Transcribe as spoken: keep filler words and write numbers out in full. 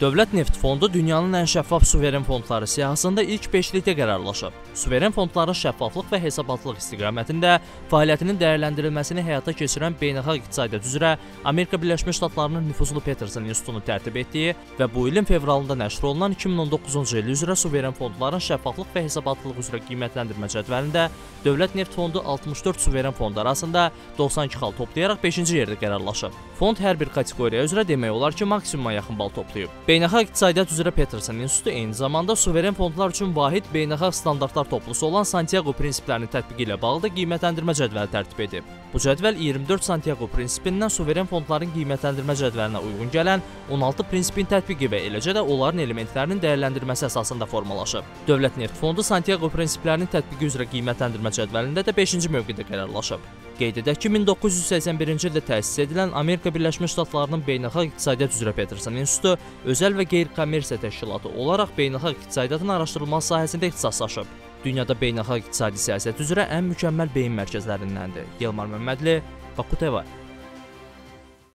Dövlət neft fondu dünyanın ən şəffaf suveren fondları siyahısında ilk beşlikdə qərarlaşıb. Suveren fondların şəffaflıq və hesabatlıq istiqamətində fəaliyyətinin dəyərləndirilməsini həyata keçirən beynəlxalq iqtisadiyyat üzrə Amerika Birləşmiş Ştatlarının nüfuzlu Peterson İnstitutu tərtib etdiyi və bu ilin fevralında nəşr olunan iki min on doqquzuncu il üzrə suveren fondların şəffaflıq və hesabatlıq üzrə qiymətləndirmə cədvəlində Dövlət neft fondu altmış dörd suveren fond arasında doxsan iki xal toplayaraq beşinci yerdə qərarlaşıb. Fond hər bir kateqoriya üzrə demək olar ki, maksimuma yaxın bal toplayıb. Beynəlxalq İqtisadiyyat üzrə Peterson İnstitutu eyni zamanda suveren fondlar üçün vahid beynəlxalq standartlar toplusu olan Santiago prinsiplərinin tətbiqi ilə bağlı qiymətləndirmə cədvəli tərtib edib. Bu cədvəl iyirmi dörd Santiago prinsipindən suveren fondların qiymətləndirmə cədvəlinə uyğun gələn on altı prinsipin tətbiqi və eləcə də onların elementlərinin dəyərləndirilməsi əsasında formalaşıb. Dövlət neft fondu Santiago prinsiplərinin tətbiqi üzrə qiymətləndirmə cədvəlində də beşinci mövqedə qərarlaşıb. Qeyd edək ki, min doqquz yüz səksən birinci ildə təsis edilən Amerika Birləşmiş Ştatlarının beynəlxalq iqtisadiyyat üzrə Peterson İnstitutu özəl və qeyri-kommersiya təşkilatı olaraq beynəlxalq iqtisadiyyatın araşdırılması sahəsində ixtisaslaşıb. Dünyada beynəlxalq iqtisadi siyasət üzrə ən mükəmməl beyin mərkəzlərindəndir. Yılmaz Məmmədli, Baku T V.